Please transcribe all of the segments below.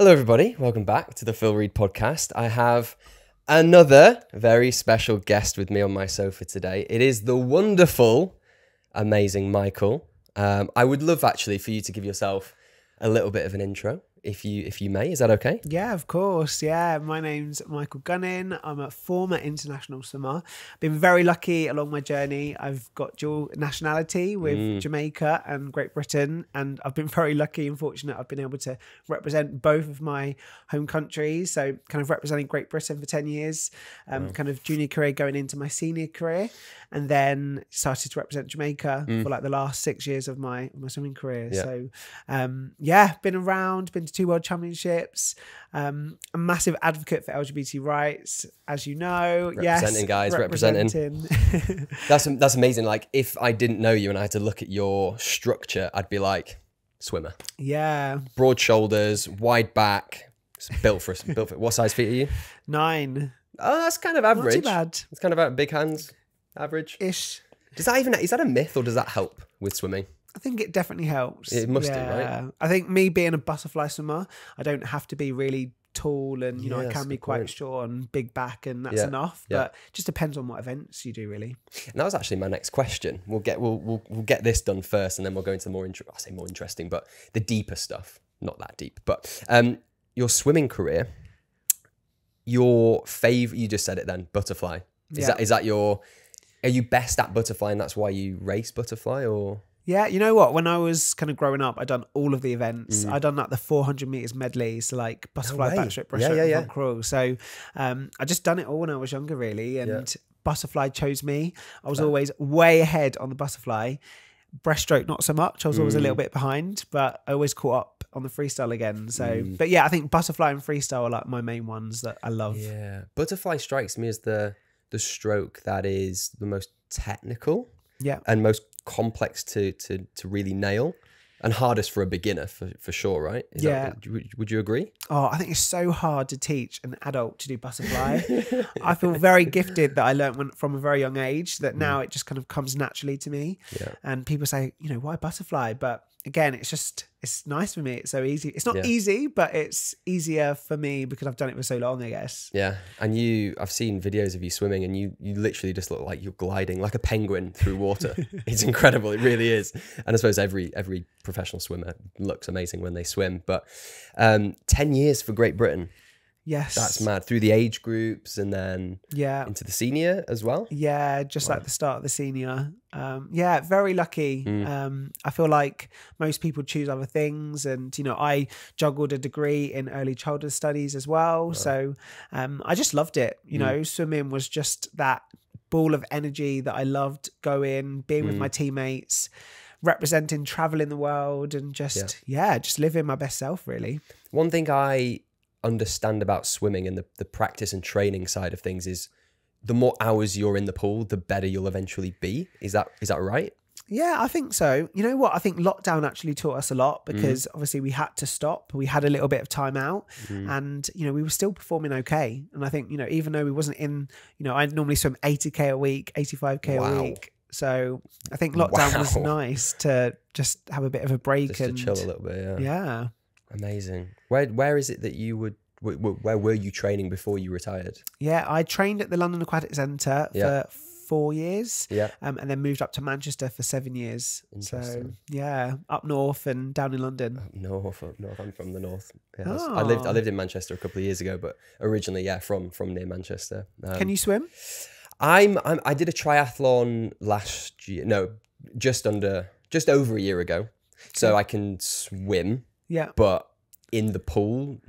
Hello everybody, welcome back to the Phil Reed podcast. I have another very special guest with me on my sofa today. It is the wonderful, amazing Michael. I would love actually for you to give yourself a little bit of an intro, if you may. Is that okay? Yeah, of course. Yeah, my name's Michael Gunning. I'm a former international swimmer. I've been very lucky along my journey. I've got dual nationality with Jamaica and Great Britain, and I've been very lucky and fortunate. I've been able to represent both of my home countries. So kind of representing Great Britain for 10 years, kind of junior career going into my senior career, and then started to represent Jamaica for like the last 6 years of my swimming career. Yeah. So yeah, been around, been to 2 World Championships, a massive advocate for LGBT rights, as you know. Representing, yes, guys, representing. That's amazing. Like, if I didn't know you and I had to look at your structure, I'd be like, swimmer. Yeah. Broad shoulders, wide back, built for. What size feet are you? 9. Oh, that's kind of average. Not too bad. It's kind of about big hands, average ish. Does that even, is that a myth or does that help with swimming? I think it definitely helps. It must do, right? I think me being a butterfly swimmer, I don't have to be really tall and, you know, I can be quite short and big back and that's enough. Yeah. But it just depends on what events you do, really. And that was actually my next question. We'll get this done first and then we'll go into the more, I say more interesting, but the deeper stuff. Not that deep, but your swimming career, your favourite, you just said it then, butterfly. Is that your, are you best at butterfly and that's why you race butterfly or...? Yeah, you know what? When I was kind of growing up, I'd done all of the events. I'd done like the 400 meters medleys, so like butterfly, backstroke, breaststroke, and crawl. So I just done it all when I was younger, really. And butterfly chose me. I was always way ahead on the butterfly. Breaststroke, not so much. I was always a little bit behind, but I always caught up on the freestyle again. So, but yeah, I think butterfly and freestyle are like my main ones that I love. Yeah, butterfly strikes me as the stroke that is the most technical. Yeah, and most complex to really nail, and hardest for a beginner for sure, right? Is that, would you agree? Oh, I think it's so hard to teach an adult to do butterfly. I feel very gifted that I learned from a very young age that now it just kind of comes naturally to me. Yeah. And people say, you know, why butterfly? But again, it's just, it's nice for me. It's so easy. It's not easy, but it's easier for me because I've done it for so long, I guess. Yeah. And you, I've seen videos of you swimming and you literally just look like you're gliding like a penguin through water. It's incredible. It really is. And I suppose every professional swimmer looks amazing when they swim, but 10 years for Great Britain. Yes. That's mad. Through the age groups and then into the senior as well. Yeah, just like the start of the senior. Yeah, very lucky. I feel like most people choose other things and, you know, I juggled a degree in early childhood studies as well. Right. So I just loved it. You know, swimming was just that ball of energy that I loved going, being with my teammates, representing, traveling the world and just, just living my best self, really. One thing I understand about swimming and the practice and training side of things is the more hours you're in the pool, the better you'll eventually be. Is that right? Yeah, I think so. You know what? I think lockdown actually taught us a lot because obviously we had to stop. We had a little bit of time out and, you know, we were still performing okay. And I think, you know, even though we wasn't in, you know, I normally swim 80K a week, 85K a week. So I think lockdown was nice to just have a bit of a break. Just and to chill a little bit, yeah. Amazing. Where is it that you would, where were you training before you retired? Yeah, I trained at the London Aquatic Centre for 4 years. Yeah. And then moved up to Manchester for 7 years. So yeah, up north and down in London. Up north. I'm from the north. Yeah, oh. I lived in Manchester a couple of years ago, but originally, yeah, from near Manchester. Can you swim? I did a triathlon last year. No, just over a year ago. So I can swim. Yeah. But in the pool,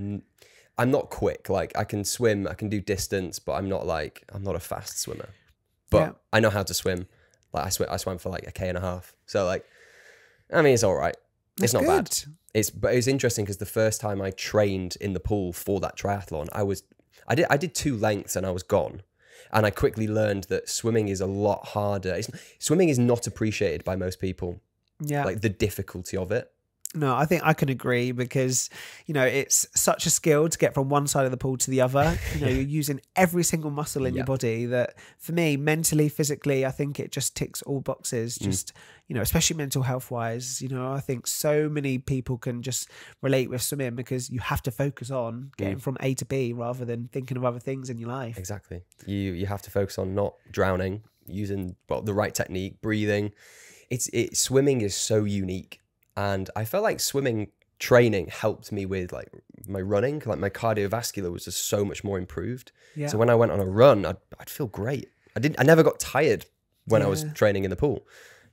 I'm not quick. Like I can swim, I can do distance, but I'm not a fast swimmer. But I know how to swim. Like I swam for like 1.5 K. So like, I mean, it's all right. That's it's not bad. But it was interesting because the first time I trained in the pool for that triathlon, I did 2 lengths and I was gone. And I quickly learned that swimming is a lot harder. Swimming is not appreciated by most people. Yeah. Like the difficulty of it. No, I think I can agree because, you know, it's such a skill to get from one side of the pool to the other. You know, you're using every single muscle in your body that for me, mentally, physically, I think it just ticks all boxes. Just, you know, especially mental health wise, you know, I think so many people can just relate with swimming because you have to focus on getting from A to B rather than thinking of other things in your life. Exactly. You have to focus on not drowning, using the right technique, breathing. Swimming is so unique. And I felt like swimming training helped me with like my running, like my cardiovascular was just so much more improved. Yeah. So when I went on a run, I'd feel great. I never got tired when I was training in the pool.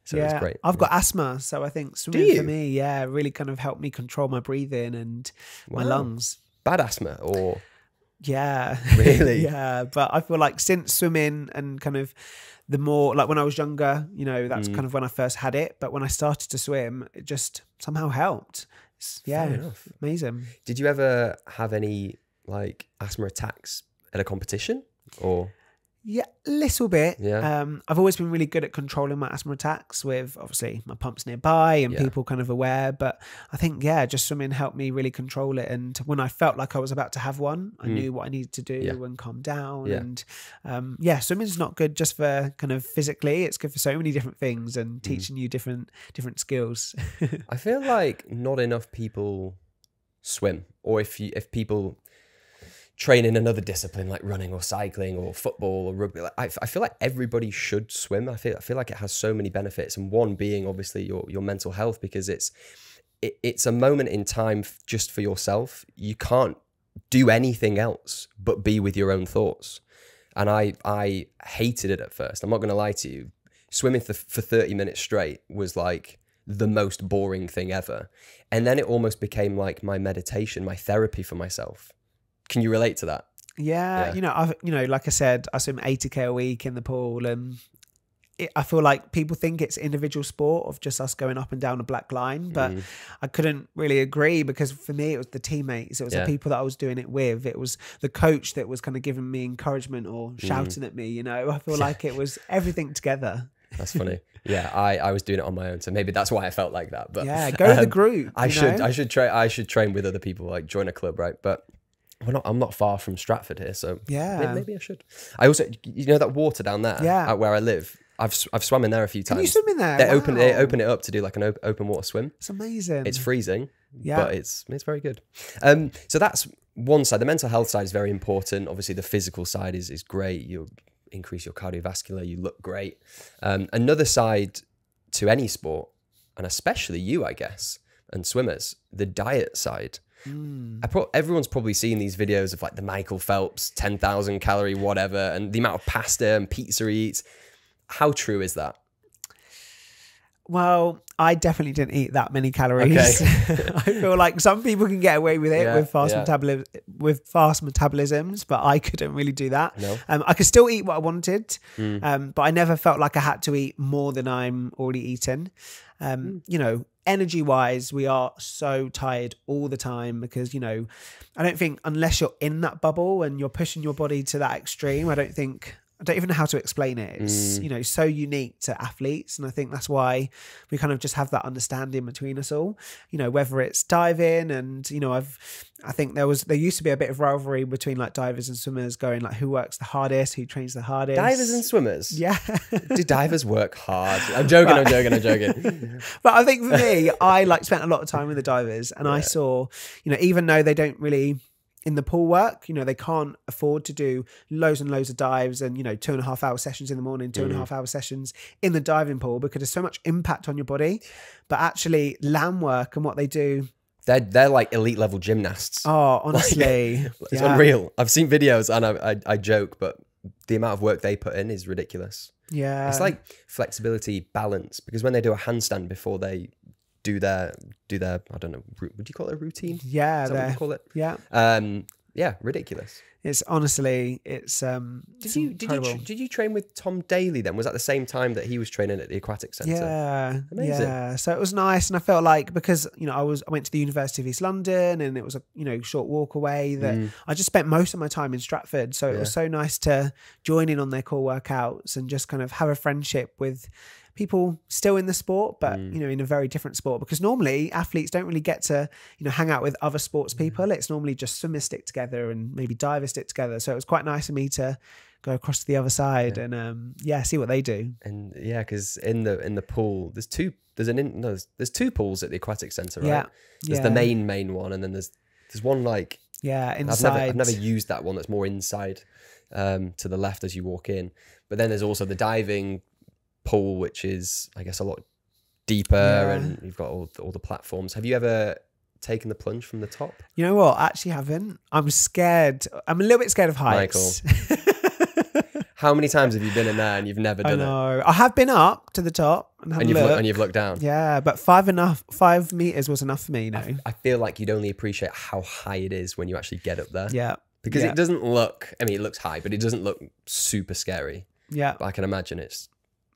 So it was great. I've got asthma. So I think swimming for me, really kind of helped me control my breathing and my lungs. Bad asthma or? Yeah. Really? Yeah. But I feel like since swimming and kind of, the more, like when I was younger, you know, that's kind of when I first had it. But when I started to swim, it just somehow helped. Yeah, amazing. Did you ever have any like asthma attacks at a competition or? Yeah, a little bit. Yeah. I've always been really good at controlling my asthma attacks with obviously my pumps nearby and people kind of aware. But I think, yeah, just swimming helped me really control it. And when I felt like I was about to have one, I knew what I needed to do and calm down. Yeah. And yeah, swimming's not good just for kind of physically. It's good for so many different things and teaching you different skills. I feel like not enough people swim, or if people train in another discipline like running or cycling or football or rugby. Like, I feel like everybody should swim. I feel like it has so many benefits, and one being obviously your mental health, because it's a moment in time just for yourself. You can't do anything else but be with your own thoughts. And I hated it at first. I'm not going to lie to you. Swimming for 30 minutes straight was like the most boring thing ever. And then it almost became like my meditation, my therapy for myself. Can you relate to that? Yeah, you know, like I said, I swim 80k a week in the pool, and I feel like people think it's individual sport of just us going up and down a black line, but I couldn't really agree, because for me, it was the teammates. It was the people that I was doing it with. It was the coach that was kind of giving me encouragement or shouting at me, you know. I feel like it was everything together. That's funny. Yeah, I was doing it on my own, so maybe that's why I felt like that. But yeah, go with the group. I should train with other people, like join a club, right? But I'm not far from Stratford here, so maybe I should. I also, you know, that water down there, out where I live, I've swam in there a few times. Can you swim in there? They open it up to do like an open water swim. It's amazing. It's freezing, but it's very good. So that's one side. The mental health side is very important. Obviously, the physical side is great. You increase your cardiovascular. You look great. Another side to any sport, and especially you, I guess, and swimmers, the diet side. Everyone's probably seen these videos of like the Michael Phelps 10,000 calorie whatever, and the amount of pasta and pizza he eats. How true is that? Well, I definitely didn't eat that many calories. Okay. I feel like some people can get away with it with fast metabolisms, but I couldn't really do that. No. I could still eat what I wanted, but I never felt like I had to eat more than I'm already eating. You know, energy wise, we are so tired all the time because, you know, I don't think unless you're in that bubble and you're pushing your body to that extreme, I don't even know how to explain it. It's, you know, so unique to athletes. And I think that's why we kind of just have that understanding between us all, you know, whether it's diving and, you know, I think there used to be a bit of rivalry between like divers and swimmers going like, who works the hardest, who trains the hardest. Divers and swimmers? Yeah. Do divers work hard? I'm joking, but, I'm joking. But I think for me, I like spent a lot of time with the divers, and I saw, you know, even though they don't really, in the pool work, you know, they can't afford to do loads and loads of dives and, you know, 2.5 hour sessions in the morning, 2.5 hour sessions in the diving pool, because there's so much impact on your body. But actually land work and what they do, they're like elite level gymnasts. Oh, honestly. Like, it's unreal. I've seen videos, and I joke, but the amount of work they put in is ridiculous. Yeah. It's like flexibility, balance, because when they do a handstand before they do their I don't know, would you call it a routine? Yeah, is that what you call it? Yeah, ridiculous. It's honestly, it's Did you train with Tom Daley then? Was that the same time that he was training at the Aquatic Centre? Yeah, amazing. Yeah, so it was nice, and I felt like, because you know I went to the University of East London, and it was a short walk away. That I just spent most of my time in Stratford, so it was so nice to join in on their core workouts and just kind of have a friendship with people still in the sport, but in a very different sport, because normally athletes don't really get to hang out with other sports people. It's normally just swimmers stick together and maybe divers stick together. So it was quite nice of me to go across to the other side and see what they do. And yeah, because in the pool there's two pools at the Aquatic Centre, right? Yeah, there's the main one, and then there's one like inside. I've never used that one. That's more inside to the left as you walk in. But then there's also the diving pool, which is I guess a lot deeper, and you've got all the platforms. Have you ever taken the plunge from the top? You know what, I actually haven't. I'm scared. I'm a little bit scared of heights, Michael. How many times have you been in there and you've never done it? I have been up to the top and you've looked down. Yeah, but 5 meters was enough for me. I feel like you'd only appreciate how high it is when you actually get up there. Yeah, because it doesn't look, I mean it looks high, but it doesn't look super scary. Yeah, but I can imagine it's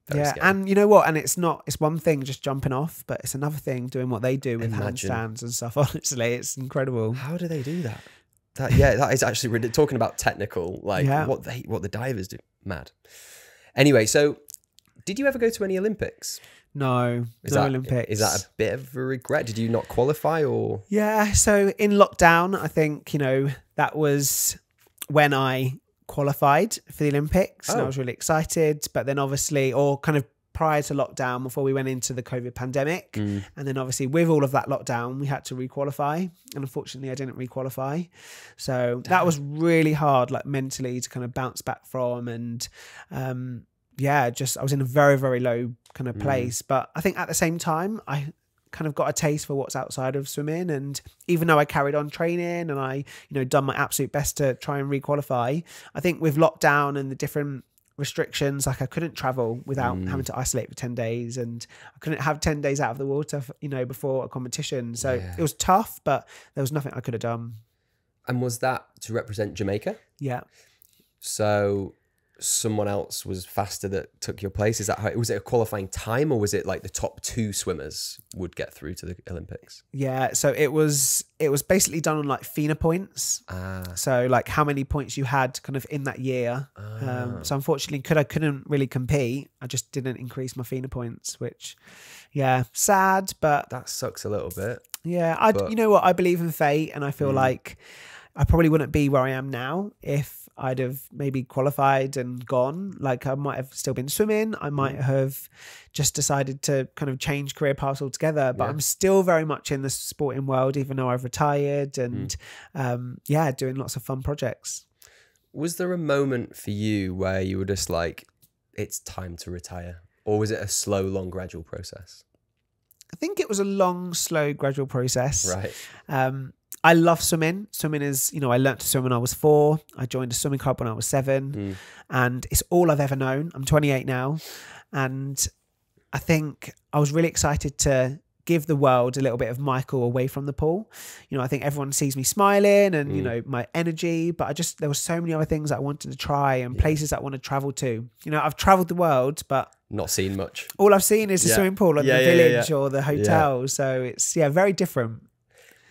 scary. And you know what? And it's not, it's one thing just jumping off, but it's another thing doing what they do with handstands and stuff. Honestly, it's incredible. How do they do that? That is actually ridiculous. Talking about technical, like what the divers do. Mad. Anyway, so did you ever go to any Olympics? No, no Olympics. Is that a bit of a regret? Did you not qualify or? Yeah, so in lockdown, I think, that was when I qualified for the Olympics, and I was really excited, but then obviously, or kind of prior to lockdown, before we went into the COVID pandemic, and then obviously with all of that lockdown we had to re-qualify, and unfortunately I didn't re-qualify, so that was really hard, like mentally, to kind of bounce back from. And yeah, just I was in a very, very low kind of place, but I think at the same time I kind of got a taste for what's outside of swimming. And even though I carried on training and I, done my absolute best to try and re-qualify, I think with lockdown and the different restrictions, like I couldn't travel without having to isolate for 10 days, and I couldn't have 10 days out of the water, before a competition. So it was tough, but there was nothing I could have done. And was that to represent Jamaica? Yeah. So someone else was faster that took your place? Is that how, was it a qualifying time, or was it like the top two swimmers would get through to the Olympics? Yeah, so it was basically done on like FINA points. So like how many points you had kind of in that year. So unfortunately I couldn't really compete. I just didn't increase my FINA points, which sad, but that sucks a little bit. Yeah, but you know what, I believe in fate, and I feel like I probably wouldn't be where I am now if I'd have maybe qualified and gone. Like I might have still been swimming. I might have just decided to kind of change career paths altogether, but I'm still very much in the sporting world, even though I've retired, and yeah, doing lots of fun projects. Was there a moment for you where you were just like, it's time to retire? Or was it a slow, long, gradual process? I think it was a long, slow, gradual process. Right. I love swimming. Swimming is, I learnt to swim when I was 4. I joined a swimming club when I was 7. And it's all I've ever known. I'm 28 now. And I think I was really excited to give the world a little bit of Michael away from the pool. I think everyone sees me smiling and, my energy, but there were so many other things I wanted to try, and places I want to travel to. I've traveled the world, but not seen much. All I've seen is the swimming pool or the village or the hotel. So it's, very different.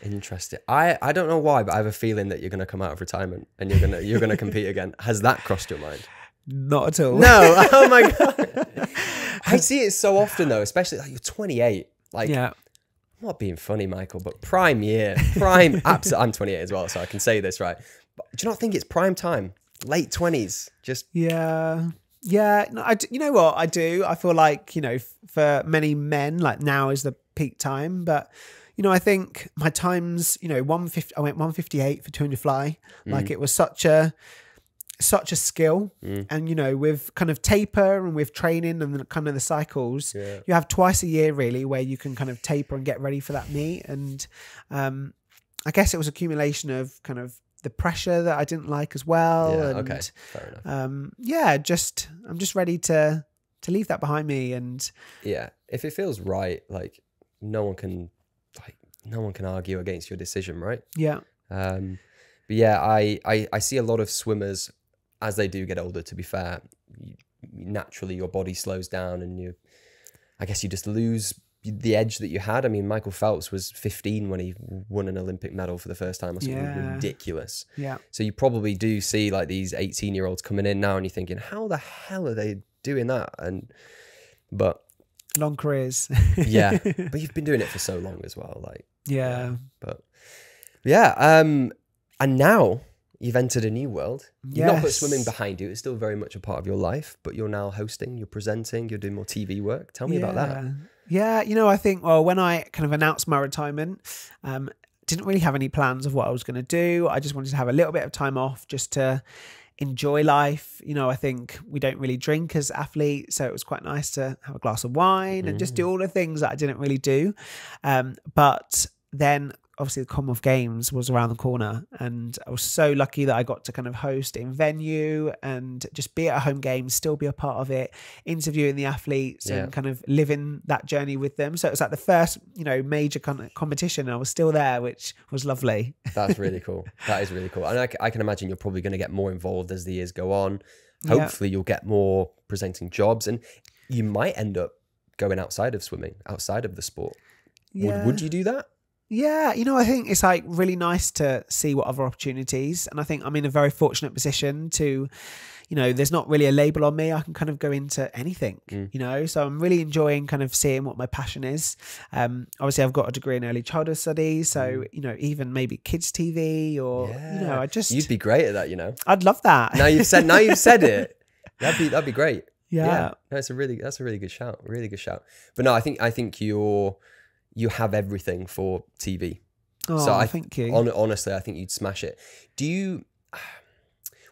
Interesting. I don't know why, but I have a feeling that you're going to come out of retirement and you're going to compete again. Has that crossed your mind? Not at all. No. Oh my God. I see it so often though, especially like you're 28. Like, I'm not being funny, Michael, but prime I'm 28 as well, so I can say this, right? But do you not think it's prime time? Late 20s, just yeah. No, you know what? I do. I feel like, for many men, like now is the peak time, but I think my times, 150, I went 158 for 200 fly. Like it was such a skill. And, with kind of taper and with training and kind of the cycles, you have twice a year really where you can kind of taper and get ready for that meet. And I guess it was accumulation of kind of the pressure that I didn't like as well. Yeah, and, okay. Fair enough. Yeah, I'm just ready to leave that behind me. And yeah, if it feels right, like no one can argue against your decision, right? Yeah. But yeah, I see a lot of swimmers as they do get older, to be fair. Naturally, your body slows down and you, I guess you just lose the edge that you had. I mean, Michael Phelps was 15 when he won an Olympic medal for the first time. That's ridiculous. Yeah. So you probably do see like these 18-year-olds coming in now and you're thinking, how the hell are they doing that? And, but. Long careers. Yeah. But you've been doing it for so long as well. Like. Yeah. But yeah. And now you've entered a new world. Yes. Not put swimming behind you. It's still very much a part of your life, but you're now hosting, you're presenting, you're doing more TV work. Tell me about that. Yeah, you know, I think, well, when I kind of announced my retirement, didn't really have any plans of what I was going to do. I just wanted to have a little bit of time off just to enjoy life. You know, I think we don't really drink as athletes, so it was quite nice to have a glass of wine and just do all the things that I didn't really do. But then obviously the Commonwealth Games was around the corner, and I was so lucky that I got to kind of host in venue and just be at a home game, still be a part of it, interviewing the athletes and kind of living that journey with them. So it was like the first, you know, major competition, and I was still there, which was lovely. That's really cool. That is really cool. And I can imagine you're probably going to get more involved as the years go on. Hopefully you'll get more presenting jobs, and you might end up going outside of swimming, outside of the sport. Yeah. Would you do that? Yeah, you know, I think it's like really nice to see what other opportunities, and I think I'm in a very fortunate position to, you know, there's not really a label on me. I can kind of go into anything, you know, so I'm really enjoying kind of seeing what my passion is. Obviously I've got a degree in early childhood studies, so, you know, even maybe kids TV or, you know, I just. You'd be great at that, you know. I'd love that. Now you've said it. That'd be great. Yeah. No, that's a really good shout. Really good shout. But no, I think you're, you have everything for TV. Oh, so thank you. Honestly, I think you'd smash it. Do you,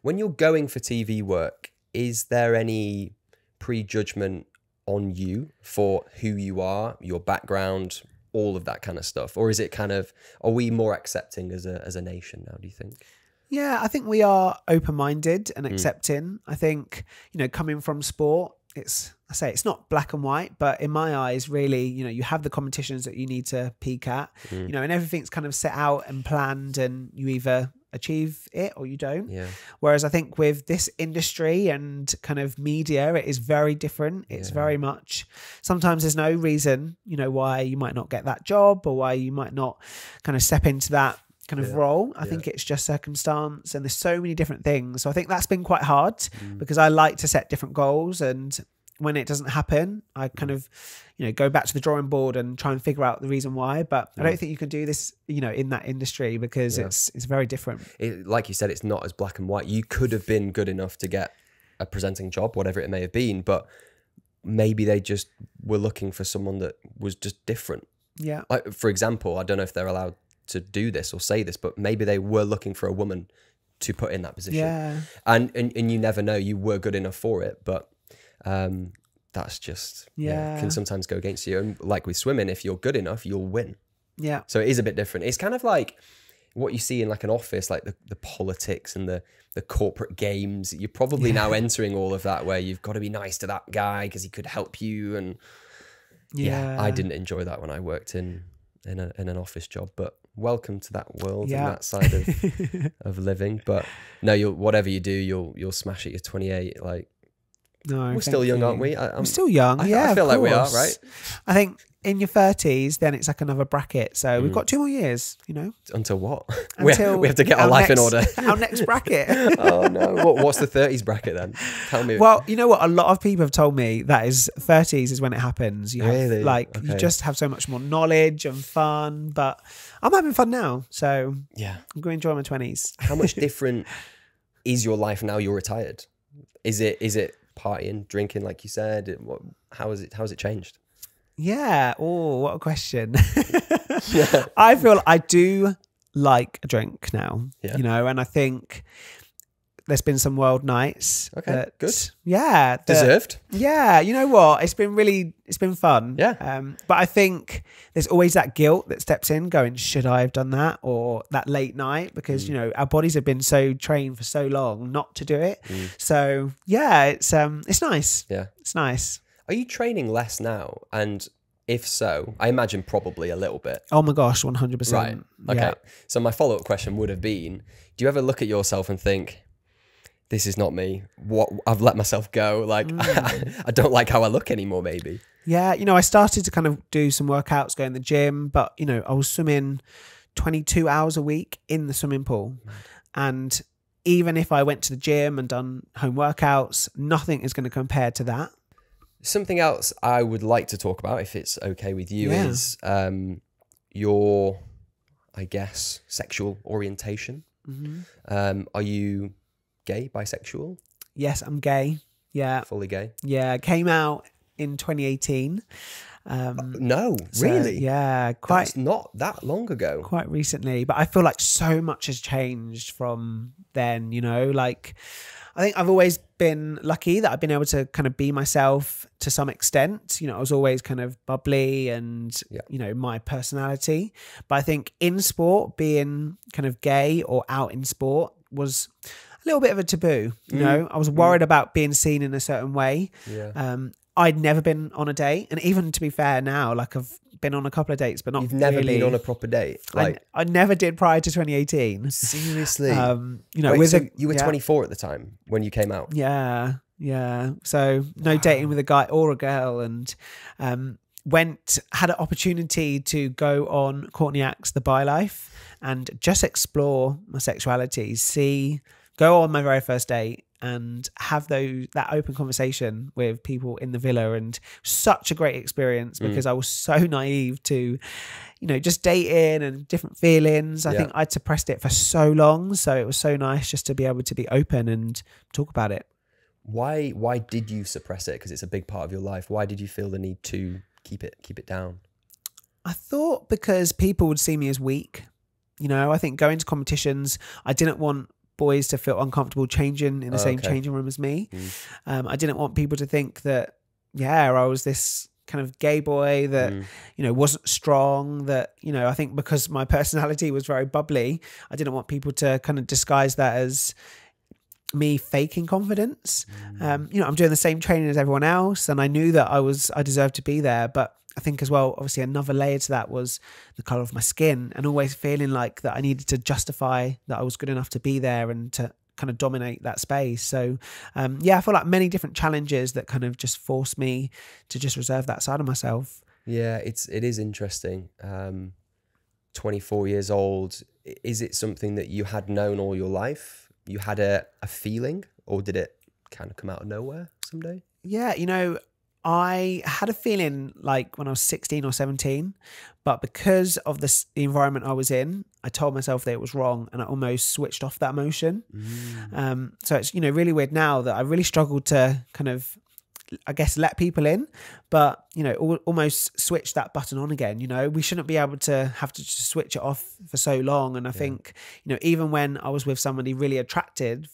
when you're going for TV work, is there any prejudgment on you for who you are, your background, all of that kind of stuff? Or is it kind of, are we more accepting as a nation now, do you think? Yeah, I think we are open-minded and accepting. I think, you know, coming from sport, it's, I say it's not black and white, but in my eyes, really, you know, you have the competitions that you need to peak at, you know, and everything's kind of set out and planned, and you either achieve it or you don't. Yeah. Whereas I think with this industry and kind of media, it is very different. It's very much, sometimes there's no reason, you know, why you might not get that job or why you might not kind of step into that kind of role. I think it's just circumstance, and there's so many different things. So I think that's been quite hard because I like to set different goals, and when it doesn't happen, I kind of, you know, go back to the drawing board and try and figure out the reason why. But I don't think you can do this, you know, in that industry, because it's very different. It, like you said, it's not as black and white. You could have been good enough to get a presenting job, whatever it may have been, but maybe they just were looking for someone that was just different. Yeah. Like, for example, I don't know if they're allowed to do this or say this, but maybe they were looking for a woman to put in that position. Yeah. And you never know, you were good enough for it, but that's just, can sometimes go against you. And like with swimming, if you're good enough, you'll win. Yeah. So it is a bit different. It's kind of like what you see in like an office, like the politics and the corporate games. You're probably now entering all of that, where you've got to be nice to that guy because he could help you. And yeah, I didn't enjoy that when I worked in an office job, but welcome to that world and that side of, of living. But no, you'll, whatever you do, you'll smash it. You're 28. Like, no, we're still young, aren't we? I'm still young. Yeah, I feel like we are, right? I think in your 30s, then it's like another bracket. So we've got 2 more years, you know. Until what? Until we have to get our life in order. Our next bracket. Oh no! What's the 30s bracket then? Tell me. Well, you know what? A lot of people have told me that is 30s is when it happens. You have, really? Like you just have so much more knowledge and fun. But I'm having fun now, so yeah, I'm going to enjoy my 20s. How much different is your life now you're retired? Is it partying, drinking, like you said? How has it changed? Yeah. Oh, what a question. I feel I do like a drink now, you know, and I think there's been some wild nights. Okay, that, good. Yeah. That, deserved. Yeah. You know what? It's been fun. Yeah. But I think there's always that guilt that steps in going, should I have done that? Or that late night, because, you know, our bodies have been so trained for so long not to do it. So yeah, it's nice. Yeah. It's nice. Are you training less now? And If so, I imagine probably a little bit. Oh my gosh, 100%. Right, okay. Yeah. So my follow-up question would have been, do you ever look at yourself and think, this is not me, what I've let myself go, like I don't like how I look anymore maybe? Yeah, you know, I started to kind of do some workouts, go in the gym, but you know, I was swimming 22 hours a week in the swimming pool. And even if I went to the gym and done home workouts, nothing is going to compare to that. Something else I would like to talk about, if it's okay with you, is your, I guess, sexual orientation. Are you gay, bisexual? Yes, I'm gay. Yeah. Fully gay? Yeah. Came out in 2018. No, so, really? Yeah. Quite. That's not that long ago. Quite recently. But I feel like so much has changed from then, you know, like... I think I've always been lucky that I've been able to kind of be myself to some extent. You know, I was always kind of bubbly and, you know, my personality. But I think in sport, being kind of gay or out in sport was a little bit of a taboo. You know, I was worried about being seen in a certain way. Yeah. I'd never been on a date. And even to be fair now, like I've been on a couple of dates, but not really. You've never been on a proper date? Like, I never did prior to 2018. Seriously? You know, wait, so you were 24 at the time when you came out? Yeah, yeah. So no dating with a guy or a girl, and had an opportunity to go on Courtney Act's The Bi Life and just explore my sexuality, go on my very first date, and have that open conversation with people in the villa. And such a great experience, because I was so naive to, you know, just dating and different feelings. I think I'd suppressed it for so long. So it was so nice just to be able to be open and talk about it. Why did you suppress it? Because it's a big part of your life. Why did you feel the need to keep it down? I thought because people would see me as weak. You know, I think going to competitions, I didn't want boys to feel uncomfortable changing in the same changing room as me. I didn't want people to think that, yeah, I was this kind of gay boy that, you know, wasn't strong, that, you know, I think because my personality was very bubbly, I didn't want people to kind of disguise that as me faking confidence. You know, I'm doing the same training as everyone else, and I knew that I deserved to be there. But I think as well, obviously another layer to that was the colour of my skin, and always feeling like that I needed to justify that I was good enough to be there and to kind of dominate that space. So yeah, I feel like many different challenges that kind of just forced me to just reserve that side of myself. Yeah, it is interesting. 24 years old, is it something that you had known all your life? You had a feeling, or did it kind of come out of nowhere someday? Yeah, you know, I had a feeling like when I was 16 or 17, but because of the environment I was in, I told myself that it was wrong, and I almost switched off that emotion. So it's, you know, really weird now that I really struggled to kind of, I guess, let people in, but, you know, almost switch that button on again. You know, we shouldn't be able to have to just switch it off for so long. And I think, you know, even when I was with somebody really attractive,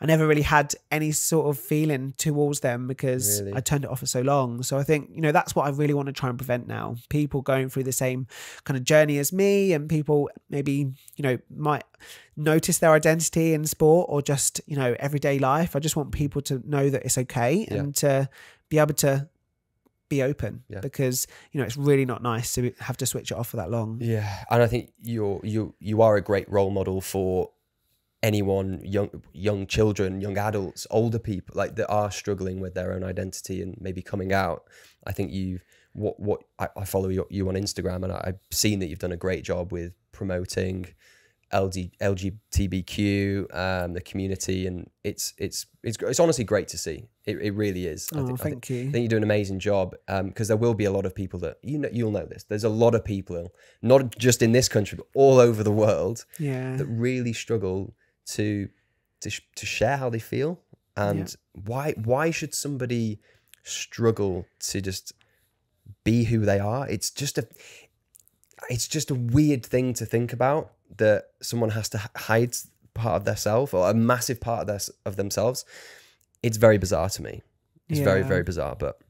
I never really had any sort of feeling towards them because I turned it off for so long. So I think, you know, that's what I really want to try and prevent now. People going through the same kind of journey as me, and people maybe, you know, might notice their identity in sport or just, you know, everyday life. I just want people to know that it's okay and to be able to be open, because, you know, it's really not nice to have to switch it off for that long. Yeah. And I think you are a great role model for anyone, young children, young adults, older people, like, that are struggling with their own identity and maybe coming out. I think I follow you on Instagram, and I've seen that you've done a great job with promoting LGBTQ, the community, and it's honestly great to see. It really is. Oh, thank you. I think you do an amazing job, because there will be a lot of people that, you know, you'll know this, there's a lot of people, not just in this country, but all over the world, that really struggle to share how they feel. And why should somebody struggle to just be who they are? It's just a weird thing to think about, that someone has to hide part of their self, or a massive part of themselves. It's very bizarre to me. It's very, very bizarre. But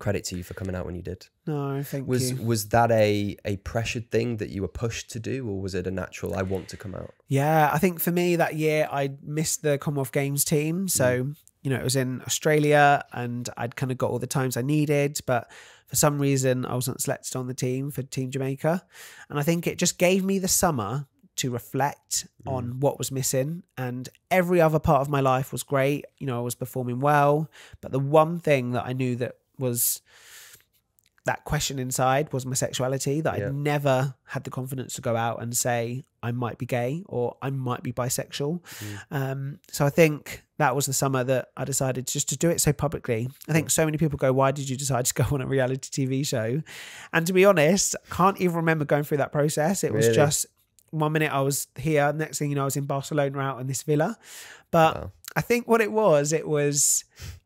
credit to you for coming out when you did. No, thank you. Was that a pressured thing that you were pushed to do, or was it a natural, I want to come out? Yeah, I think for me that year I missed the Commonwealth Games team. So, you you know, it was in Australia and I'd kind of got all the times I needed, but for some reason I wasn't selected on the team for Team Jamaica. And I think it just gave me the summer to reflect on what was missing, and every other part of my life was great. You know, I was performing well, but the one thing that I knew that was that question inside was my sexuality, that I'd never had the confidence to go out and say I might be gay or I might be bisexual. So I think that was the summer that I decided just to do it so publicly. I think so many people go, why did you decide to go on a reality TV show? And to be honest, I can't even remember going through that process. It was just one minute I was here, next thing you know, I was in Barcelona out in this villa. But I think what it was,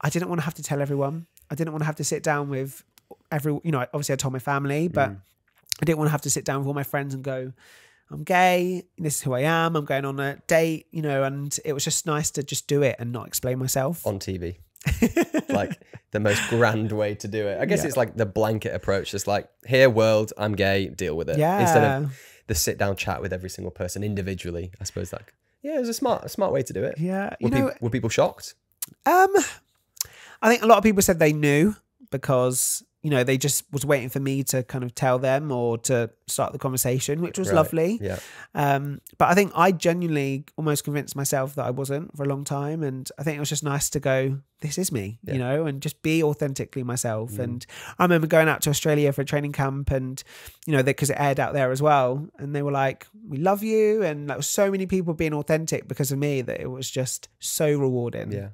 I didn't want to have to tell everyone. I didn't want to have to sit down with you know, obviously I told my family, but I didn't want to have to sit down with all my friends and go, I'm gay, this is who I am, I'm going on a date, you know. And it was just nice to just do it and not explain myself. On TV. Like the most grand way to do it. I guess it's like the blanket approach. It's like, here world, I'm gay, deal with it. Instead of the sit down chat with every single person individually. I suppose that, it was a smart way to do it. You know, were people shocked? I think a lot of people said they knew because, you know, they just was waiting for me to kind of tell them or to start the conversation, which was lovely. But I think I genuinely almost convinced myself that I wasn't for a long time. And I think it was just nice to go, this is me, you know, and just be authentically myself. And I remember going out to Australia for a training camp and, you know, because it aired out there as well. And they were like, we love you. And there were so many people being authentic because of me that it was just so rewarding.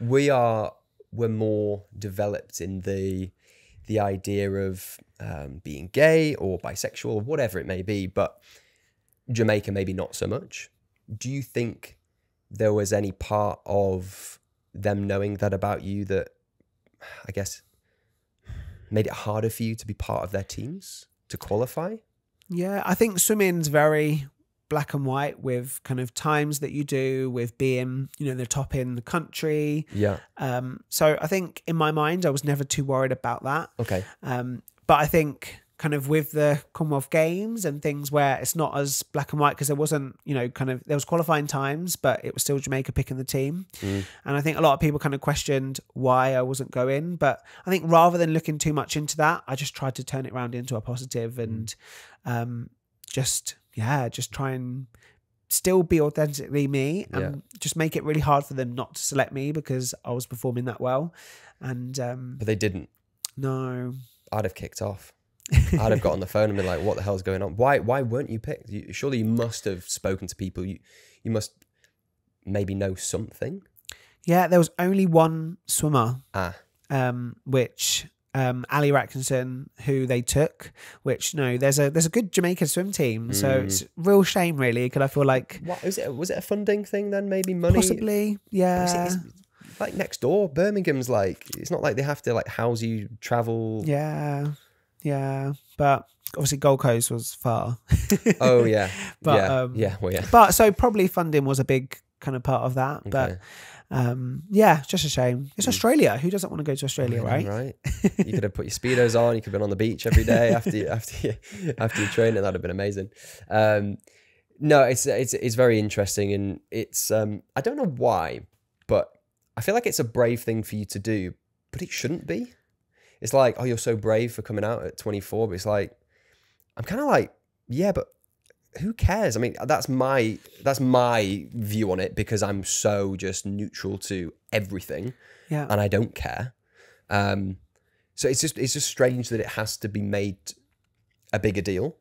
We're more developed in the idea of being gay or bisexual, whatever it may be, but Jamaica maybe not so much. Do you think there was any part of them knowing that about you that, I guess, made it harder for you to be part of their teams, to qualify? Yeah, I think swimming's very black and white with kind of times that you do, with being, you know, the top in the country. So I think in my mind, I was never too worried about that. But I think kind of with the Commonwealth Games and things where it's not as black and white, because there wasn't, you know, kind of, there was qualifying times, but it was still Jamaica picking the team. And I think a lot of people kind of questioned why I wasn't going. But I think rather than looking too much into that, I just tried to turn it around into a positive and just try and still be authentically me and just make it really hard for them not to select me because I was performing that well. And but they didn't. No. I'd have kicked off. I'd have got on the phone and been like, what the hell's going on? Why weren't you picked? Surely you must have spoken to people. You must maybe know something. Yeah, there was only one swimmer, which... Ali Atkinson, who they took, which there's a good Jamaican swim team, so it's a real shame really, because I feel like was it a funding thing then, maybe money? Possibly, yeah. It's like next door, Birmingham's like, it's not like they have to like house you, travel. Yeah, but obviously Gold Coast was far. But so probably funding was a big kind of part of that, but yeah, just a shame. It's Australia. Who doesn't want to go to Australia, right? You could have put your Speedos on. You could have been on the beach every day after you train, and that'd have been amazing. No, it's very interesting, and it's I don't know why, but I feel like it's a brave thing for you to do, but it shouldn't be. It's like, oh, you're so brave for coming out at 24, but it's like, I'm kind of like, yeah, but who cares? I mean, that's my view on it, because I'm so just neutral to everything, and I don't care. So it's just strange that it has to be made a bigger deal,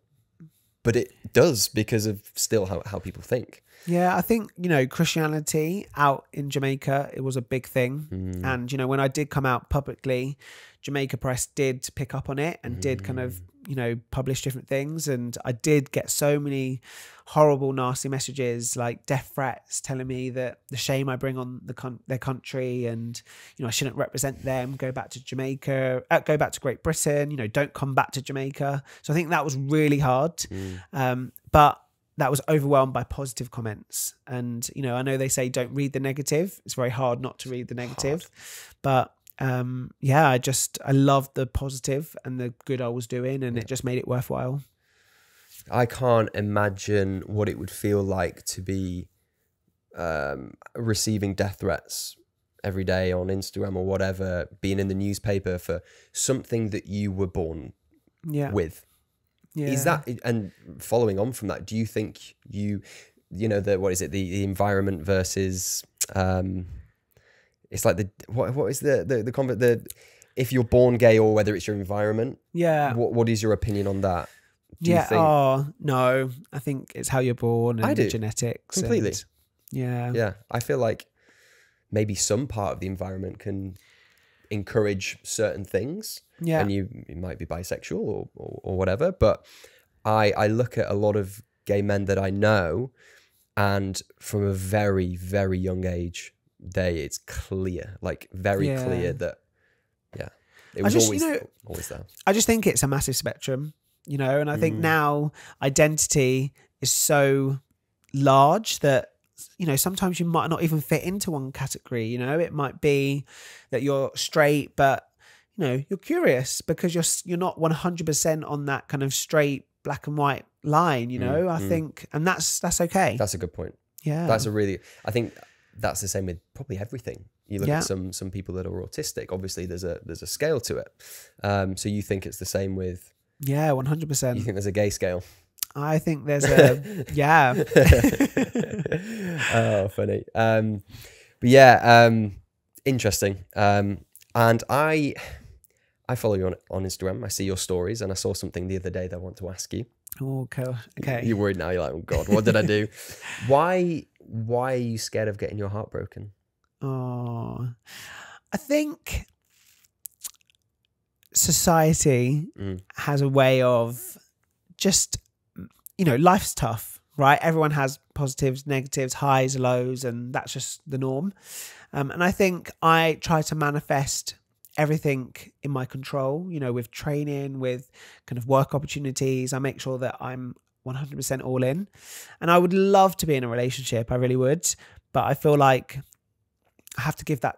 but it does because of still how people think. Yeah, I think, you know, Christianity out in Jamaica, it was a big thing, and you know, when I did come out publicly, Jamaica Press did pick up on it and did kind of, you know, publish different things. And I did get so many horrible, nasty messages, like death threats, telling me that the shame I bring on their country, and, you know, I shouldn't represent them, go back to Jamaica, go back to Great Britain, you know, don't come back to Jamaica. So I think that was really hard. But that was overwhelmed by positive comments. And, you know, I know they say don't read the negative. It's very hard not to read the negative, but yeah, I loved the positive and the good I was doing, and it just made it worthwhile. I can't imagine what it would feel like to be receiving death threats every day on Instagram or whatever, being in the newspaper for something that you were born with. Yeah. Is that, and following on from that, do you think you know, the, what is it, the environment versus, it's like the, what is the if you're born gay or whether it's your environment? Yeah. What is your opinion on that? Do you think? Oh, no, I think it's how you're born and the genetics. Completely. And, yeah. I feel like maybe some part of the environment can encourage certain things. Yeah. And you might be bisexual or whatever. But I look at a lot of gay men that I know, and from a very, very young age, it's clear, like very clear that, it was always there. I just think it's a massive spectrum, you know, and I think now identity is so large that, you know, sometimes you might not even fit into one category. You know, it might be that you're straight, but you know, you're curious because you're not 100% on that kind of straight black and white line, you know. I think, and that's okay. That's a good point. Yeah. That's a really, I think that's the same with probably everything. You look at some people that are autistic, obviously there's a scale to it. So you think it's the same with? Yeah, 100%. You think there's a gay scale? I think there's a oh, funny. But yeah, interesting. And I follow you on Instagram. I see your stories, and I saw something the other day that I want to ask you. Oh, cool. Okay. You're worried now. You're like, oh God, what did I do? Why are you scared of getting your heart broken? Oh, I think society has a way of just, you know, life's tough, right? Everyone has positives, negatives, highs, lows, and that's just the norm. And I think I try to manifest everything in my control, you know, with training, with kind of work opportunities. I make sure that I'm 100% all in, and I would love to be in a relationship. I really would, but I feel like I have to give that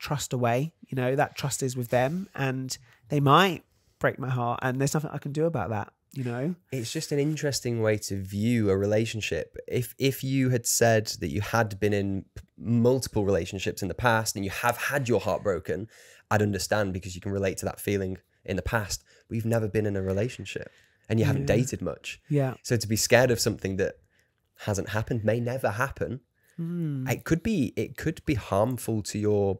trust away. You know, that trust is with them, and they might break my heart, and there's nothing I can do about that. You know, it's just an interesting way to view a relationship. If you had said that you had been in multiple relationships in the past and you have had your heart broken, I'd understand, because you can relate to that feeling in the past. But you've never been in a relationship, and you haven't dated much. Yeah. So to be scared of something that hasn't happened, may never happen. Mm. It could be harmful to your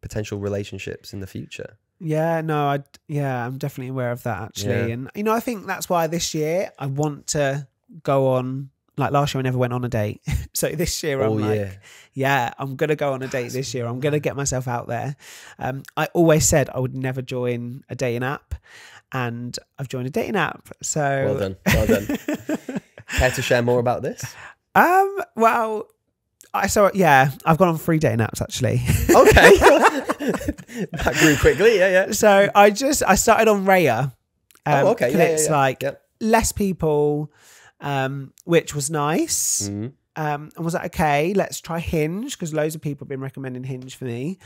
potential relationships in the future. Yeah, no, I'm definitely aware of that, actually. Yeah. And, you know, I think that's why this year I want to go on, like last year I never went on a date. So this year I'm I'm going to go on a date this year. I'm going to get myself out there. I always said I would never join a dating app, and I've joined a dating app. So well done, well done. Care to share more about this? Well, I've gone on 3 dating apps, actually. Okay. That grew quickly. Yeah. So I started on Raya. Oh, okay. It's like less people, which was nice. And was like, okay, let's try Hinge, because loads of people have been recommending Hinge for me.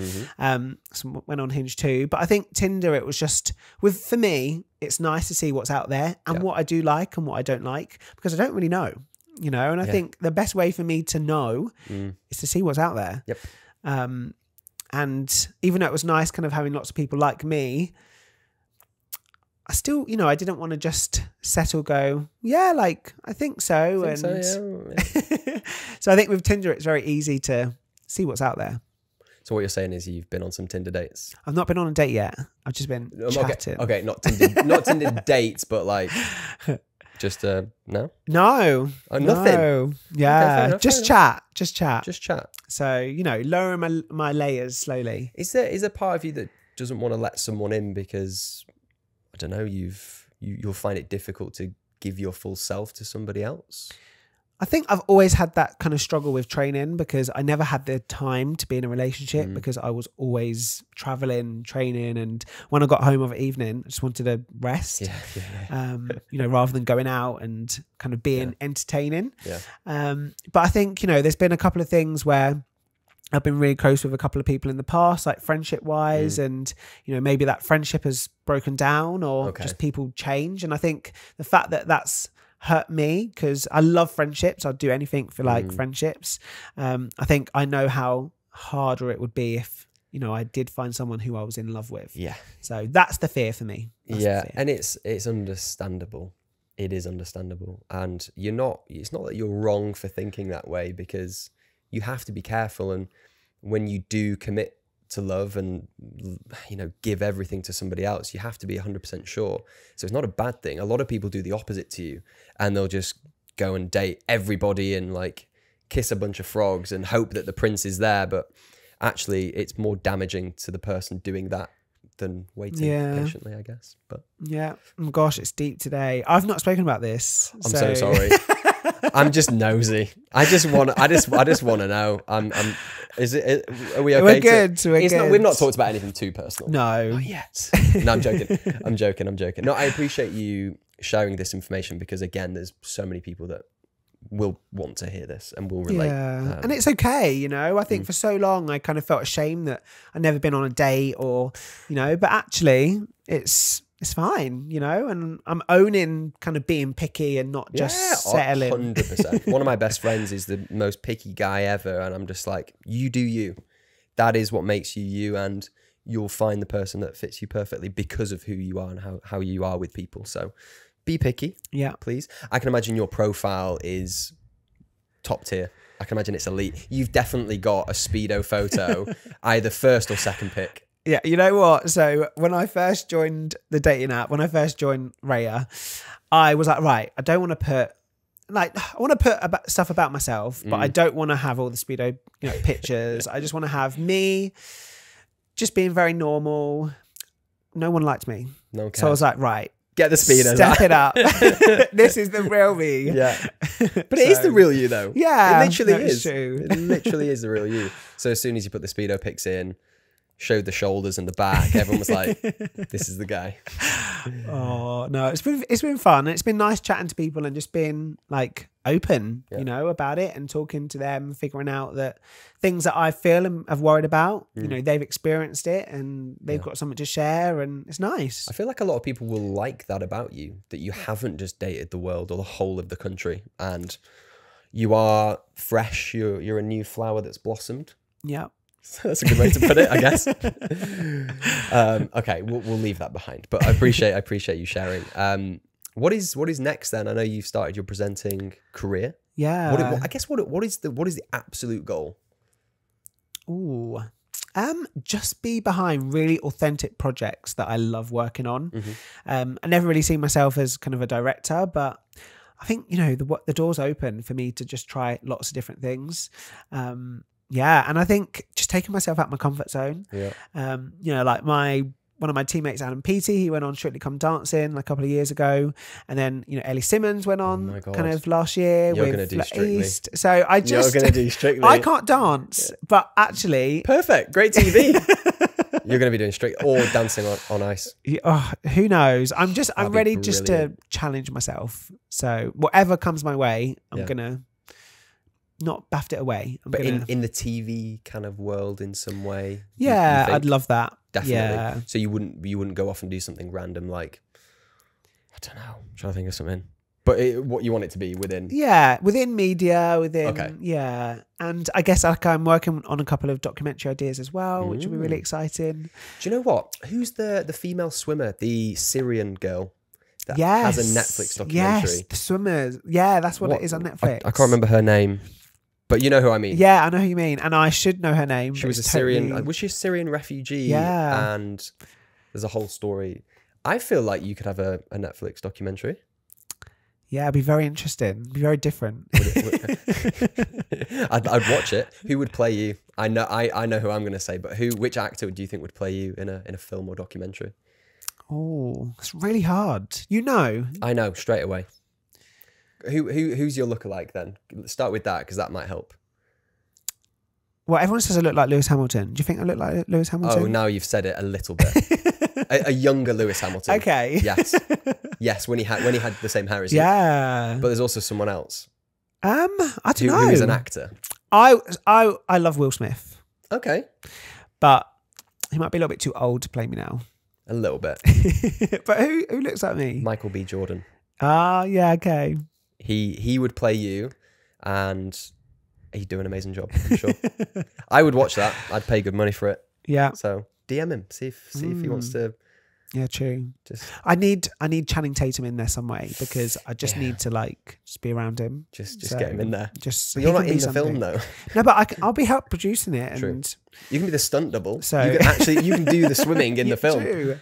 So went on Hinge too. But I think Tinder, it was just, for me, it's nice to see what's out there and what I do like and what I don't like, because I don't really know. You know, and I think the best way for me to know is to see what's out there. Yep. And even though it was nice kind of having lots of people like me, I still, you know, I didn't want to just settle, go, yeah, like, I think so. So I think with Tinder, it's very easy to see what's out there. So what you're saying is you've been on some Tinder dates? I've not been on a date yet. I've just been chatting. Okay, not Tinder dates, but like... Just no, oh, nothing. Yeah, okay, fair enough, just chat. So, you know, lowering my layers slowly. Is there part of you that doesn't want to let someone in because, I don't know, you'll find it difficult to give your full self to somebody else? I think I've always had that kind of struggle with training, because I never had the time to be in a relationship because I was always traveling, training. And when I got home over evening, I just wanted to rest, you know, rather than going out and kind of being entertaining. Yeah. But I think, you know, there's been a couple of things where I've been really close with a couple of people in the past, like friendship wise. And, you know, maybe that friendship has broken down, or just people change. And I think the fact that that's hurt me, because I love friendships. I'd do anything for like friendships. I think I know how harder it would be if, you know, I did find someone who I was in love with. Yeah. So that's the fear for me. That's the fear. And it's understandable. It is understandable. And you're not, it's not that you're wrong for thinking that way, because you have to be careful. And when you do commit to love and, you know, give everything to somebody else, you have to be 100% sure. So it's not a bad thing. A lot of people do the opposite to you, and they'll just go and date everybody and like kiss a bunch of frogs and hope that the prince is there. But actually it's more damaging to the person doing that than waiting patiently, I guess. But yeah, oh gosh, it's deep today. I've not spoken about this. I'm so sorry. I'm just nosy. I just want to know. Are we okay? We're good. We've not talked about anything too personal. No. Not yet. No, I'm joking. I'm joking. No, I appreciate you sharing this information, because again, there's so many people that will want to hear this and will relate. Yeah. And it's okay, you know. I think for so long I kind of felt ashamed that I'd never been on a date, or, you know, but actually it's fine, you know, and I'm owning kind of being picky and not just settling. 100%. One of my best friends is the most picky guy ever, and I'm just like, you do you. That is what makes you you, and you'll find the person that fits you perfectly because of who you are and how you are with people. So be picky, please. I can imagine your profile is top tier. I can imagine it's elite. You've definitely got a Speedo photo, either first or second pick. Yeah, you know what? So when I first joined the dating app, when I first joined Raya, I was like, right, I don't want to put, like, I want to put about stuff about myself, but I don't want to have all the Speedo, you know, pictures. I just want to have me just being very normal. No one liked me. Okay. So I was like, right. Get the Speedo. Step it up. This is the real me. Yeah. But it is the real you, though. Yeah. It literally is. True. It literally is the real you. So as soon as you put the Speedo pics in, showed the shoulders and the back, everyone was like, this is the guy. Oh, no. It's been fun. It's been nice chatting to people and just being like open, you know, about it, and talking to them, figuring out that things that I feel and have worried about, you know, they've experienced it and they've got something to share, and it's nice. I feel like a lot of people will like that about you, that you haven't just dated the world or the whole of the country, and you are fresh. You're a new flower that's blossomed. Yeah. That's a good way to put it, I guess. Okay, we'll leave that behind. But I appreciate you sharing. What is next then? I know you've started your presenting career. Yeah. What is the absolute goal? Ooh, just be behind really authentic projects that I love working on. I never really see myself as kind of a director, but I think, you know, the door's open for me to just try lots of different things. Yeah, and I think just taking myself out of my comfort zone. Yeah. You know, like one of my teammates, Adam Peaty, he went on Strictly Come Dancing like a couple of years ago, and then, you know, Ellie Simmons went on kind of last year. You're going to do Strictly. East. So I just you're going to do Strictly. I can't dance, but actually perfect, great TV. You're going to be doing Strictly or Dancing on Ice. Oh, who knows? I'm ready just to challenge myself. So whatever comes my way, I'm going to. Not baffed it away. But in the TV kind of world in some way. Yeah, I'd love that. Definitely. Yeah. So you wouldn't go off and do something random like, I don't know, I'm trying to think of something. But what you want it to be within. Yeah, within media, within, yeah. And I guess like I'm working on a couple of documentary ideas as well, which will be really exciting. Do you know what? Who's the female swimmer, the Syrian girl? That has a Netflix documentary. Yes, The Swimmers. Yeah, that's what it is on Netflix. I can't remember her name, but you know who I mean. Yeah, I know who you mean, and I should know her name. She was a Syrian. Totally... Was she a Syrian refugee? Yeah. And there's a whole story. I feel like you could have a Netflix documentary. Yeah, it'd be very interesting. It'd be very different. I'd watch it. Who would play you? I know who I'm going to say, but which actor do you think would play you in a film or documentary? Oh, it's really hard. You know. I know straight away. Who's your lookalike then? Start with that, because that might help. Well, everyone says I look like Lewis Hamilton. Do you think I look like Lewis Hamilton? Oh, now you've said it a little bit. a younger Lewis Hamilton. Okay. Yes. Yes, when he had the same hair as you. Yeah. But there's also someone else. I don't know. Who is an actor? I love Will Smith. Okay. But he might be a little bit too old to play me now. A little bit. But who looks at me? Michael B. Jordan. Ah, yeah, okay. He would play you, and he'd do an amazing job, I'm sure. I would watch that. I'd pay good money for it. Yeah. So DM him, see if he wants to. Yeah, true. Just I need Channing Tatum in there some way, because I just need to like just be around him. Just get him in there. But you're not in the film though. No, but I'll be help producing it. True. And you can be the stunt double. So you can do the swimming in the film. True.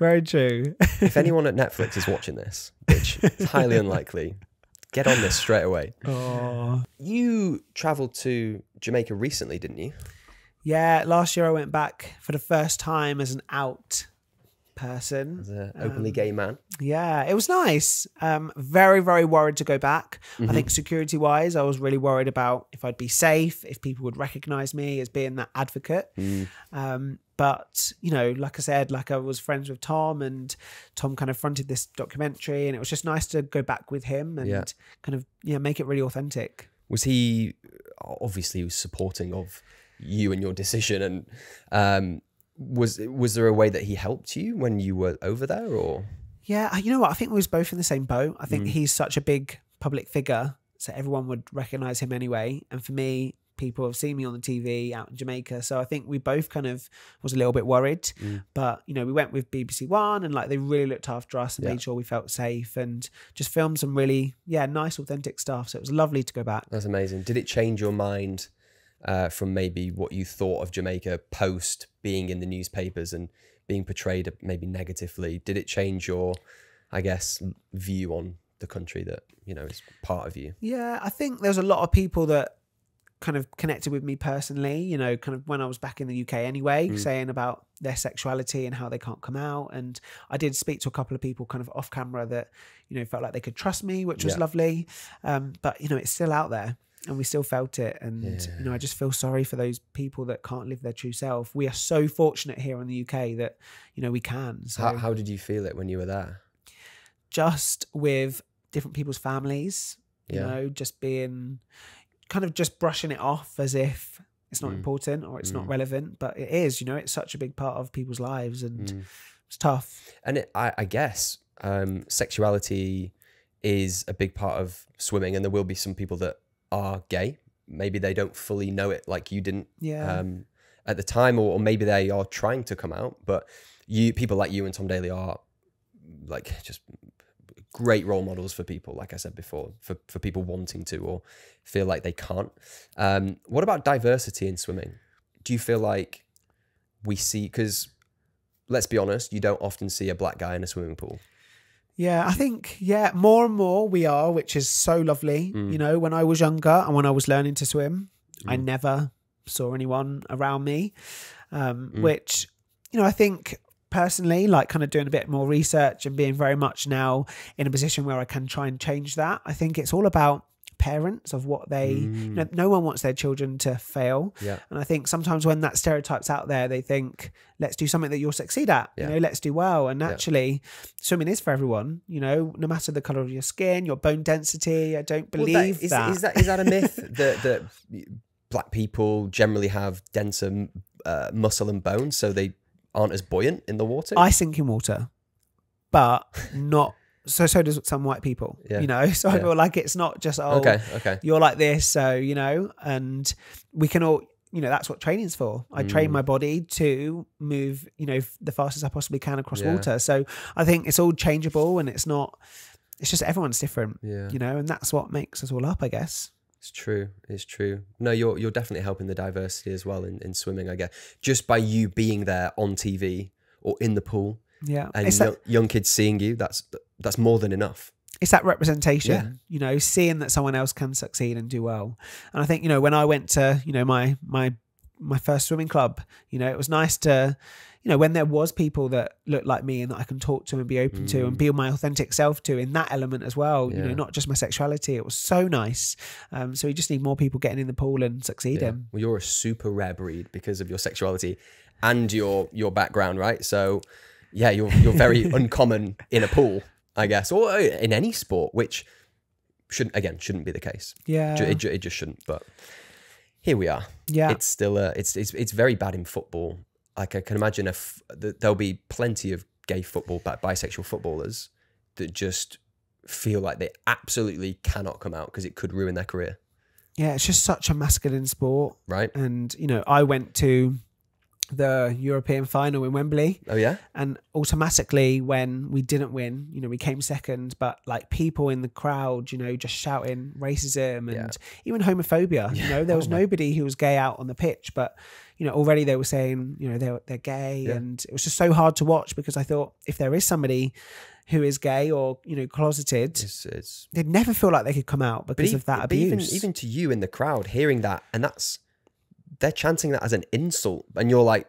Very true. If anyone at Netflix is watching this, which is highly unlikely, get on this straight away. Oh. You travelled to Jamaica recently, didn't you? Yeah, last year I went back for the first time as an out person, as an openly gay man. Yeah, it was nice. Very, very worried to go back. I think security wise, I was really worried about if I'd be safe, if people would recognize me as being that advocate. But, you know, like I said, like I was friends with Tom, and Tom kind of fronted this documentary, and it was just nice to go back with him and kind of, yeah, make it really authentic. Was he obviously was supporting of you and your decision, and was there a way that he helped you when you were over there? Or yeah, you know what, I think we was both in the same boat. I think he's such a big public figure, so everyone would recognize him anyway, and for me, people have seen me on the TV out in Jamaica, so I think we both kind of was a little bit worried. But you know, we went with BBC One, and like they really looked after us and made sure we felt safe, and just filmed some really nice authentic stuff, so it was lovely to go back. That's amazing. Did it change your mind from maybe what you thought of Jamaica post being in the newspapers and being portrayed maybe negatively? Did it change your, I guess, view on the country that, you know, is part of you? Yeah, I think there was a lot of people that kind of connected with me personally, you know, kind of when I was back in the UK anyway, saying about their sexuality and how they can't come out. And I did speak to a couple of people kind of off camera that, you know, felt like they could trust me, which was lovely. But, you know, it's still out there. And we still felt it. And, you know, I just feel sorry for those people that can't live their true self. We are so fortunate here in the UK that, you know, we can. So how did you feel it when you were there? Just with different people's families, you know, just being kind of just brushing it off as if it's not important or it's not relevant, but it is, you know, it's such a big part of people's lives, and it's tough. And it, I guess sexuality is a big part of swimming, and there will be some people that are gay, maybe they don't fully know it like you didn't at the time, or maybe they are trying to come out, but people like you and Tom Daley are like just great role models for people, like I said before, for people wanting to or feel like they can't. What about diversity in swimming? Do you feel like we see, because let's be honest, you don't often see a black guy in a swimming pool. Yeah, I think, yeah, more and more we are, which is so lovely. You know, when I was younger and when I was learning to swim, I never saw anyone around me, which, you know, I think personally, like kind of doing a bit more research and being very much now in a position where I can try and change that. I think it's all about parents of what they, you know, no one wants their children to fail. And I think sometimes when that stereotype's out there, they think, let's do something that you'll succeed at, you know, let's do well. And actually swimming is for everyone, you know, no matter the color of your skin, your bone density. I don't believe that is a myth that black people generally have denser muscle and bone, so they aren't as buoyant in the water. I sink in water, but not So does some white people, you know? So I feel like it's not just, oh, okay, you're like this, so, you know, and we can all, you know, that's what training's for. I train my body to move, you know, the fastest I possibly can across water. So I think it's all changeable, and it's not, it's just everyone's different, you know, and that's what makes us all up, I guess. It's true, it's true. No, you're definitely helping the diversity as well in swimming, I guess. Just by you being there on TV or in the pool, and it's young kids seeing you, that's more than enough. It's that representation, you know, seeing that someone else can succeed and do well. And I think, you know, when I went to, you know, my first swimming club, you know, it was nice to, you know, when there was people that looked like me and that I can talk to and be open to and be my authentic self to in that element as well, you know, not just my sexuality. It was so nice. So we just need more people getting in the pool and succeeding. Well, you're a super rare breed because of your sexuality and your background, right? So yeah, you're very uncommon in a pool, I guess, or in any sport, which shouldn't be the case. Yeah, it just shouldn't. But here we are. Yeah, it's still it's very bad in football. Like I can imagine there'll be plenty of gay football, bisexual footballers that just feel like they absolutely cannot come out because it could ruin their career. Yeah, it's just such a masculine sport. Right. And, you know, I went to the European final in Wembley. Oh, yeah? And automatically when we didn't win, you know, we came second, but like people in the crowd, you know, just shouting racism and even homophobia. Yeah. You know, there was nobody who was gay out on the pitch, but, you know, already they were saying, you know, they're gay. Yeah. And it was just so hard to watch because I thought if there is somebody who is gay or, you know, closeted, they'd never feel like they could come out because of that abuse. Even to you in the crowd hearing that, and that's, they're chanting that as an insult, and you're like,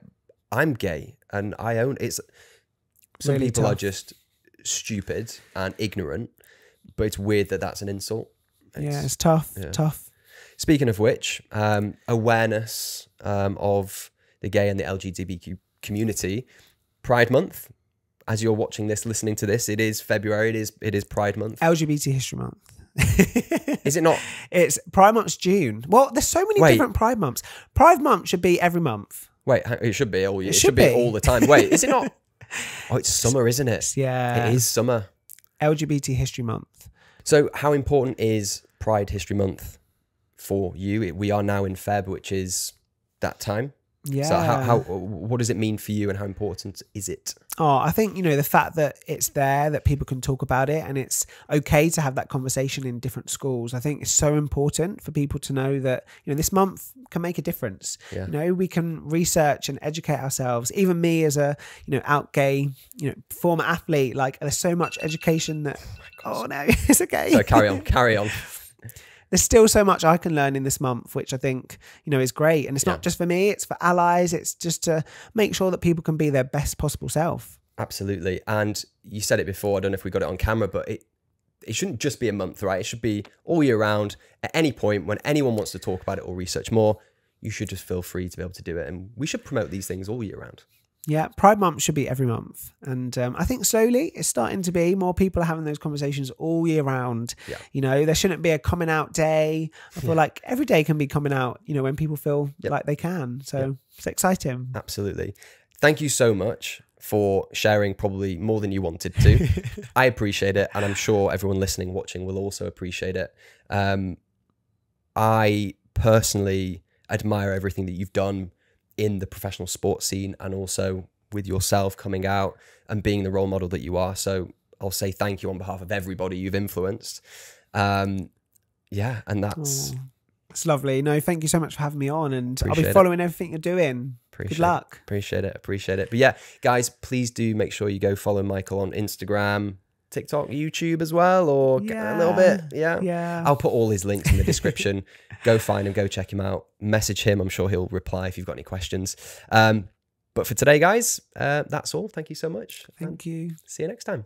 I'm gay and I own it's some really people tough. Are just stupid and ignorant, but it's weird that that's an insult. It's tough. Yeah. Tough. Speaking of which, awareness of the gay and the LGBTQ community, Pride Month. As you're watching this, listening to this, it is February. It is Pride Month. LGBT History Month. Is it not? It's Pride Month's June. Well, there's so many different Pride Months. Pride Month should be every month. Wait, it should be all year. It should be all the time. Wait, is it not? Oh, it's summer, isn't it? Yeah. It is summer. LGBT History Month. So how important is Pride History Month for you? We are now in Feb, which is that time. Yeah. So what does it mean for you and how important is it? Oh, I think, you know, the fact that it's there, that people can talk about it and it's okay to have that conversation in different schools. I think it's so important for people to know that, you know, this month can make a difference. Yeah. You know, we can research and educate ourselves. Even me as a, you know, out gay, you know, former athlete, like there's so much education that, oh no, it's okay. So carry on, carry on. There's still so much I can learn in this month, which I think, you know, is great. And it's not just for me, it's for allies. It's just to make sure that people can be their best possible self. Absolutely. And you said it before, I don't know if we got it on camera, but it shouldn't just be a month, right? It should be all year round. At any point when anyone wants to talk about it or research more, you should just feel free to be able to do it. And we should promote these things all year round. Yeah, Pride Month should be every month. And I think slowly it's starting to be. More people are having those conversations all year round. Yeah. You know, there shouldn't be a coming out day. I feel like every day can be coming out, you know, when people feel like they can. So it's exciting. Absolutely. Thank you so much for sharing probably more than you wanted to. I appreciate it. And I'm sure everyone listening, watching will also appreciate it. I personally admire everything that you've done in the professional sports scene and also with yourself coming out and being the role model that you are. So I'll say thank you on behalf of everybody you've influenced. Yeah, and that's lovely. No, thank you so much for having me on, and I'll be following everything you're doing. Good luck. Appreciate it, appreciate it. But yeah, guys, please do make sure you go follow Michael on Instagram, TikTok, YouTube as well, or a little bit. Yeah. I'll put all his links in the description. Go find him, go check him out, message him. I'm sure he'll reply if you've got any questions. But for today, guys, that's all. Thank you so much. Thank you. See you next time.